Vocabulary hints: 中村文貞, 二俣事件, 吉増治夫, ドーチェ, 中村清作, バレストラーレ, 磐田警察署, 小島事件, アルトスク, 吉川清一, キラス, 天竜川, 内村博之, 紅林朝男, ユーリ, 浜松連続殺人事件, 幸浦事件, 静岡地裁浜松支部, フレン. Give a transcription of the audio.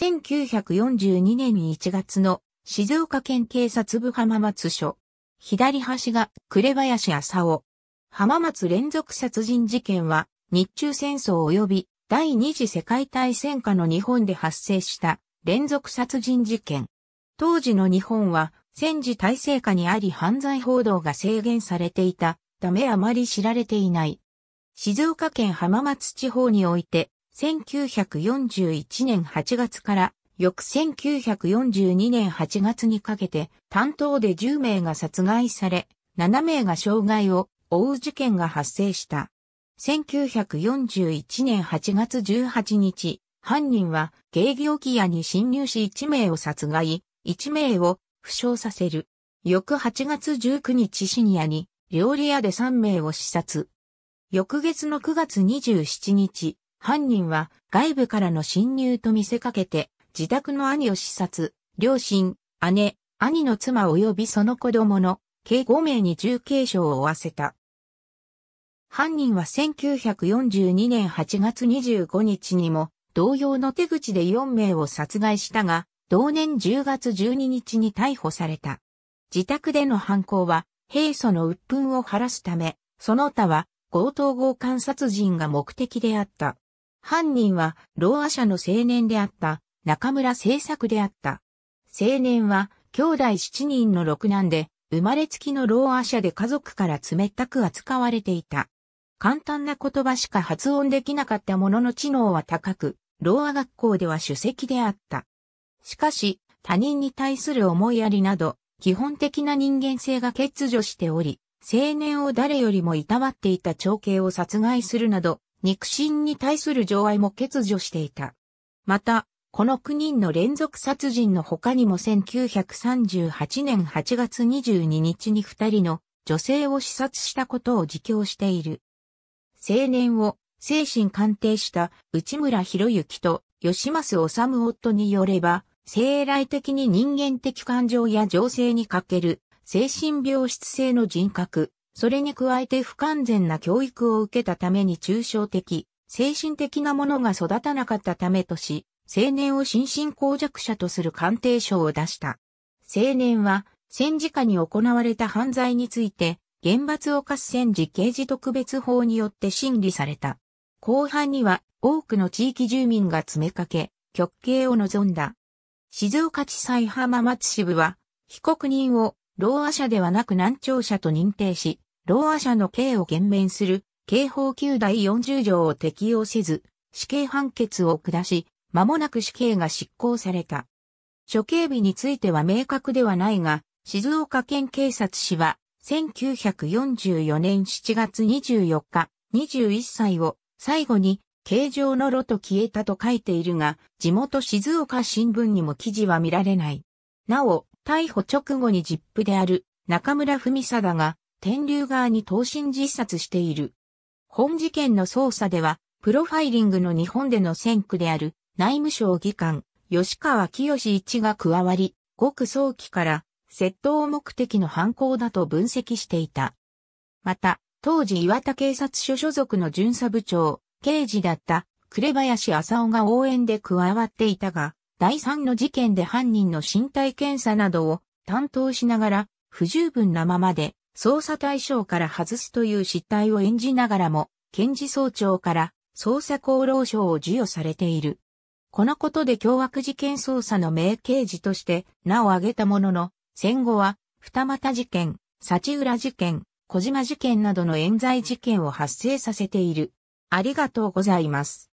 1942年1月の静岡県警察部浜松署。左端が紅林朝男。浜松連続殺人事件は日中戦争及び第二次世界大戦下の日本で発生した連続殺人事件。当時の日本は戦時体制下にあり犯罪報道が制限されていたためあまり知られていない。静岡県浜松地方において1941年8月から翌1942年8月にかけて担当で10名が殺害され7名が傷害を負う事件が発生した。1941年8月18日、犯人は営業機屋に侵入し1名を殺害、1名を負傷させる。翌8月19日深夜に料理屋で3名を刺殺。翌月の9月27日、犯人は外部からの侵入と見せかけて自宅の兄を刺殺、両親、姉、兄の妻及びその子供の計5名に重軽傷を負わせた。犯人は1942年8月25日にも同様の手口で4名を殺害したが、同年10月12日に逮捕された。自宅での犯行は平素の鬱憤を晴らすため、その他は強盗強姦殺人が目的であった。犯人はろうあ者の青年であった中村清作であった。青年は兄弟7人の6男で生まれつきのろうあ者で家族から冷たく扱われていた。簡単な言葉しか発音できなかったものの知能は高く、ろうあ学校では首席であった。しかし他人に対する思いやりなど基本的な人間性が欠如しており、青年を誰よりもいたわっていた長兄を殺害するなど、肉親に対する情愛も欠如していた。また、この9人の連続殺人の他にも1938年8月22日に2人の女性を刺殺したことを自供している。青年を精神鑑定した内村博之と吉増治夫によれば、生来的に人間的感情や情勢に欠ける。精神病質性の人格、それに加えて不完全な教育を受けたために抽象的、精神的なものが育たなかったためとし、青年を心神耗弱者とする鑑定書を出した。青年は戦時下に行われた犯罪について、厳罰を科す戦時刑事特別法によって審理された。公判には多くの地域住民が詰めかけ、極刑を望んだ。静岡地裁浜松支部は、被告人を、ろうあ者ではなく難聴者と認定し、ろうあ者の刑を減免する、刑法9第40条を適用せず、死刑判決を下し、間もなく死刑が執行された。処刑日については明確ではないが、静岡県警察史は、1944年7月24日、21歳を最後に、刑場の炉と消えたと書いているが、地元静岡新聞にも記事は見られない。なお、逮捕直後に実父である中村文貞が天竜川に投身自殺している。本事件の捜査では、プロファイリングの日本での先駆である内務省技官、吉川清一が加わり、ごく早期から窃盗目的の犯行だと分析していた。また、当時磐田警察署所属の巡査部長、刑事だった紅林朝男が応援で加わっていたが、第3の事件で犯人の身体検査などを担当しながら不十分なままで捜査対象から外すという失態を演じながらも検事総長から捜査功労賞を授与されている。このことで凶悪事件捜査の名刑事として名を挙げたものの、戦後は二俣事件、幸浦事件、小島事件などの冤罪事件を発生させている。ありがとうございます。